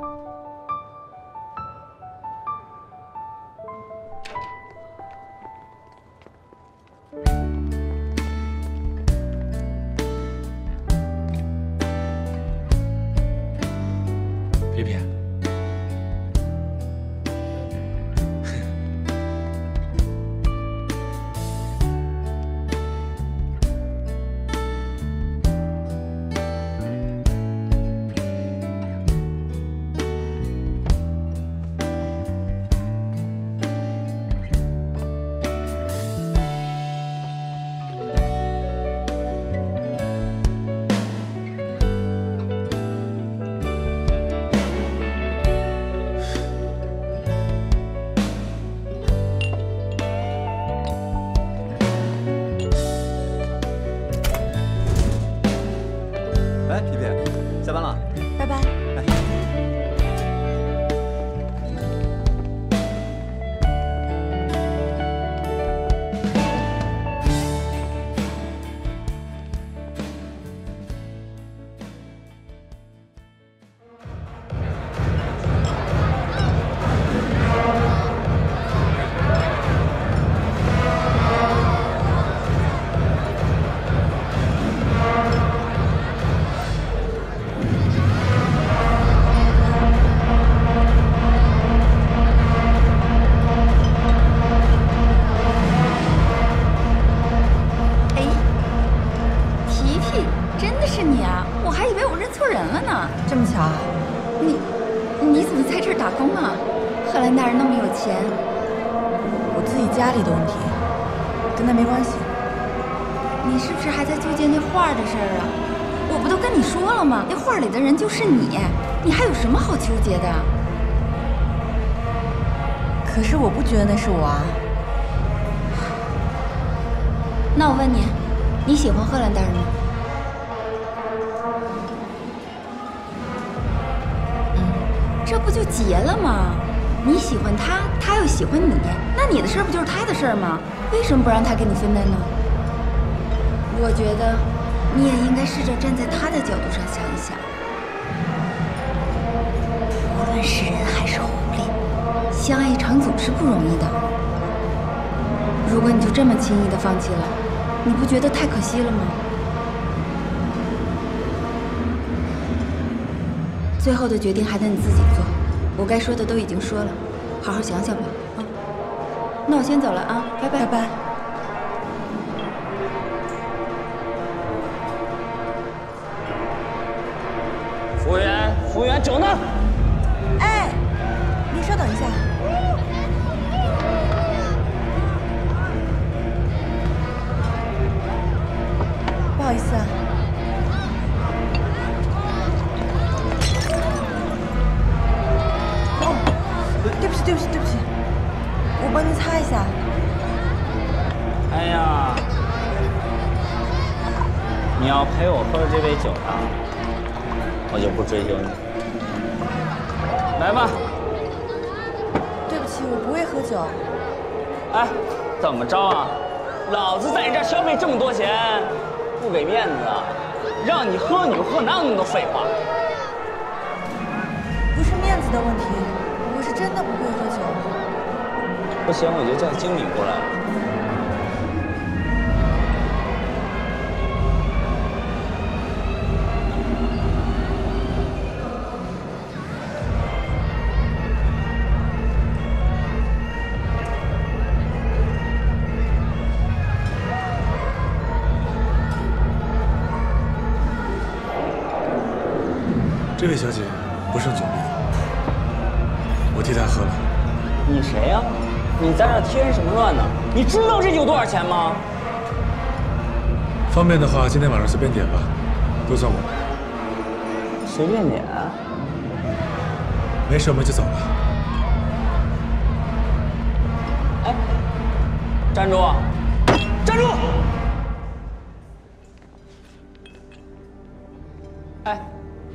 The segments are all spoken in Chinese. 皮皮，哎，皮皮，下班了，拜拜。哎，这么巧啊！你怎么在这儿打工啊？贺兰大人那么有钱，我自己家里的问题，跟他没关系。你是不是还在纠结那画的事儿啊？我不都跟你说了吗？那画里的人就是你，你还有什么好纠结的？可是我不觉得那是我啊。那我问你，你喜欢贺兰大人吗？ 这不就结了吗？你喜欢他，他又喜欢你，那你的事儿不就是他的事儿吗？为什么不让他跟你分担呢？我觉得你也应该试着站在他的角度上想一想。无论是人还是狐狸，相爱一场总是不容易的。如果你就这么轻易的放弃了，你不觉得太可惜了吗？最后的决定还得你自己做，我该说的都已经说了，好好想想吧，啊！那我先走了啊，拜拜。拜拜。服务员，服务员，酒呢？哎，您稍等一下。不好意思啊。 对不起，我帮您擦一下。哎呀，你要陪我喝这杯酒啊，我就不追究你。来吧。对不起，我不会喝酒。哎，怎么着啊？老子在你这消费这么多钱，不给面子啊？让你喝你就喝，哪有那么多废话？不是面子的问题。 真的不会喝酒，不行，我就叫经理过来了。这位小姐不胜酒力。 我替他喝了。你谁呀？你在这添什么乱呢？你知道这酒多少钱吗？方便的话，今天晚上随便点吧，都算我的。随便点？没事，我们就走了。哎，站住！站住！哎，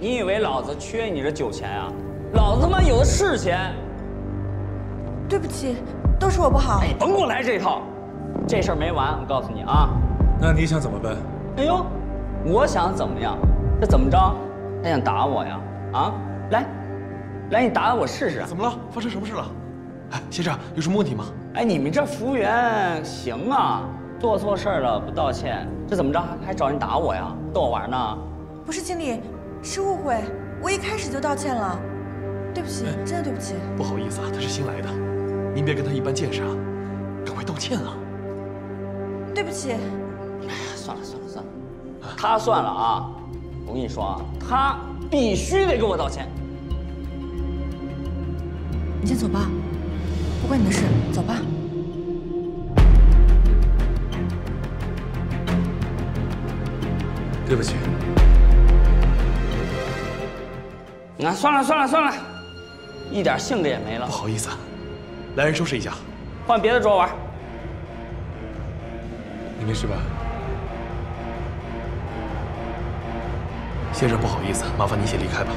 你以为老子缺你这酒钱啊？ 老子他妈有的是钱！对不起，都是我不好。哎，甭给我来这一套，这事儿没完。我告诉你啊，那你想怎么办？哎呦，我想怎么样？这怎么着？他想打我呀？啊，来，来，你打打我试试。怎么了？发生什么事了？哎，先生，有什么问题吗？哎，你们这服务员行啊，做错事了不道歉，这怎么着还找人打我呀？逗我玩呢？不是经理，是误会，我一开始就道歉了，对不起，真的对不起。不好意思啊，他是新来的，您别跟他一般见识啊，赶快道歉啊。对不起。哎呀，算了算了算了，他算了啊。 我跟你说啊，他必须得跟我道歉。你先走吧，不关你的事，走吧。对不起。那算了算了算了，一点兴致也没了。不好意思，来人收拾一下，换别的桌玩。你没事吧？ 先生，不好意思，麻烦您先离开吧。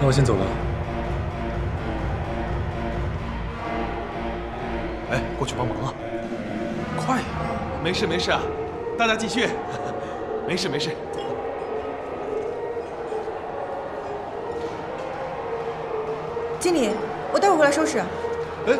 那我先走了。哎，过去帮忙啊！快呀！没事没事啊，大家继续。没事没事。经理，我待会儿回来收拾。哎。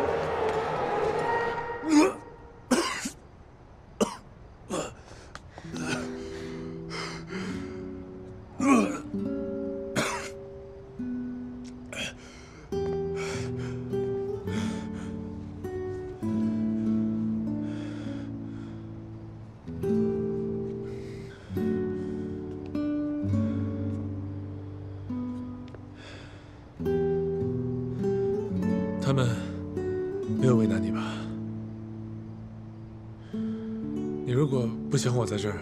不喜欢我在这儿，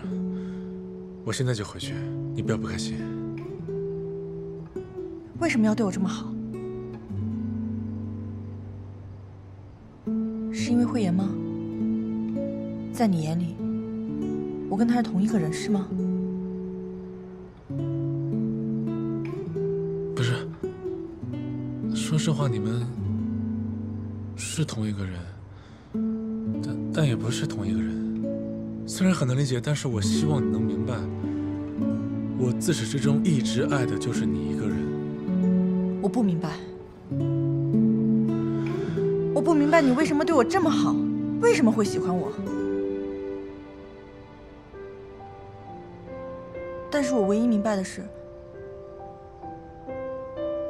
我现在就回去。你不要不开心。为什么要对我这么好？是因为慧妍吗？在你眼里，我跟她是同一个人，是吗？不是。说实话，你们是同一个人，但也不是同一个人。 虽然很难理解，但是我希望你能明白，我自始至终一直爱的就是你一个人。我不明白，我不明白你为什么对我这么好，为什么会喜欢我？但是我唯一明白的是，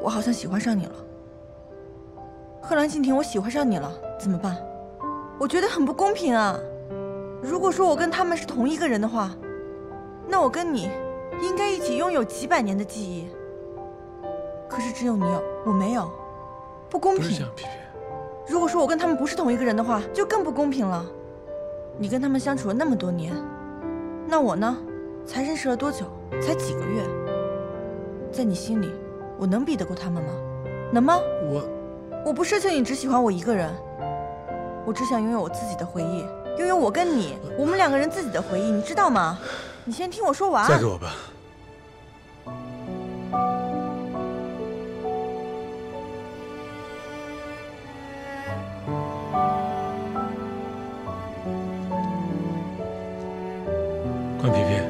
我好像喜欢上你了。贺兰静婷，我喜欢上你了，怎么办？我觉得很不公平啊！ 如果说我跟他们是同一个人的话，那我跟你应该一起拥有几百年的记忆。可是只有你有，我没有，不公平。不是这样，皮皮。如果说我跟他们不是同一个人的话，就更不公平了。你跟他们相处了那么多年，那我呢，才认识了多久？才几个月。在你心里，我能比得过他们吗？能吗？我不奢求你只喜欢我一个人，我只想拥有我自己的回忆。 拥有我跟你，我们两个人自己的回忆，你知道吗？你先听我说完。嫁给我吧。关皮皮，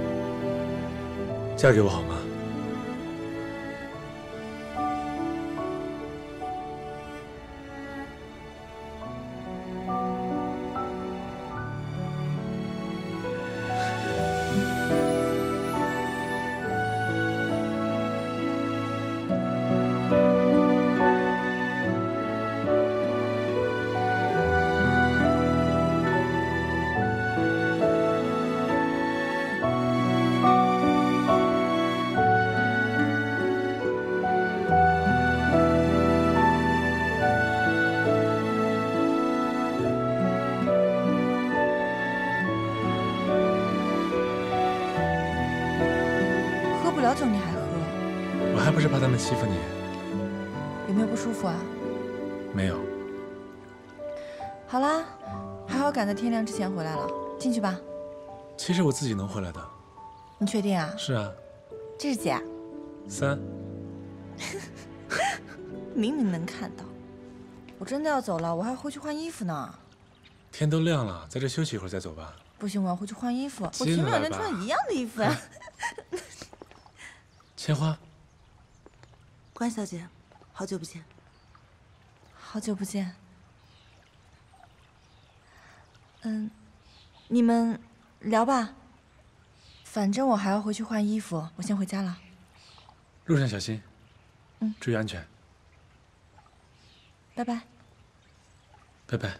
嫁给我好吗？ 欺负你，有没有不舒服啊？没有。好啦，还好赶在天亮之前回来了，进去吧。其实我自己能回来的。你确定啊？是啊。这是几啊？3。明明能看到。我真的要走了，我还要回去换衣服呢。天都亮了，在这休息一会儿再走吧。不行，我要回去换衣服。我前面有人穿一样的衣服啊。千花。关小姐，好久不见。好久不见。你们聊吧。反正我还要回去换衣服，我先回家了。路上小心。注意安全。拜拜。拜拜。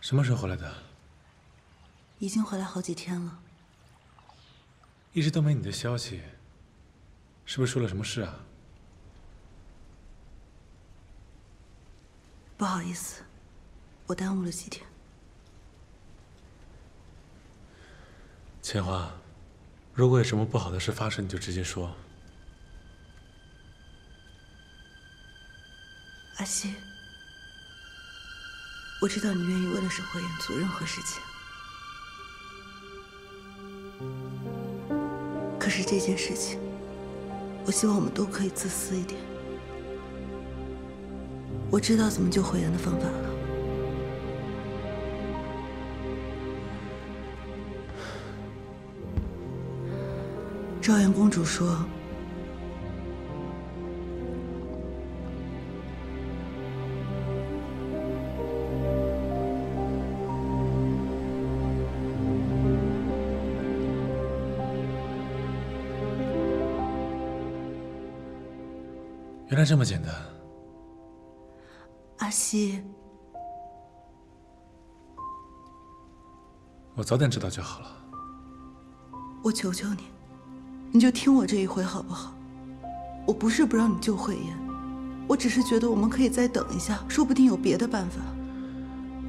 什么时候回来的？已经回来好几天了。一直都没你的消息，是不是出了什么事啊？不好意思，我耽误了几天。千花，如果有什么不好的事发生，你就直接说。阿西。 我知道你愿意为了沈慧妍做任何事情，可是这件事情，我希望我们都可以自私一点。我知道怎么救慧妍的方法了。昭妍公主说。 原来这么简单，阿西，我早点知道就好了。我求求你，你就听我这一回好不好？我不是不让你救慧妍，我只是觉得我们可以再等一下，说不定有别的办法。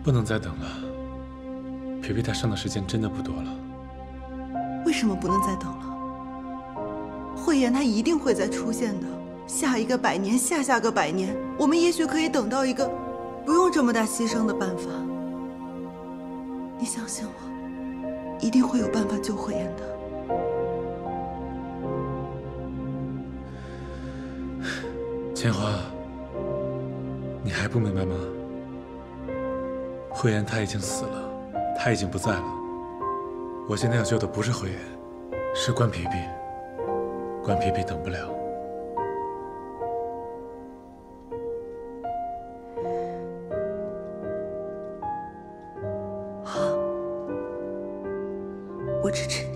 不能再等了，皮皮她上的时间真的不多了。为什么不能再等了？慧妍她一定会再出现的。 下一个百年，下下个百年，我们也许可以等到一个不用这么大牺牲的办法。你相信我，一定会有办法救慧妍的。千花，你还不明白吗？慧妍她已经死了，她已经不在了。我现在要救的不是慧妍，是关皮皮。关皮皮等不了。 支持。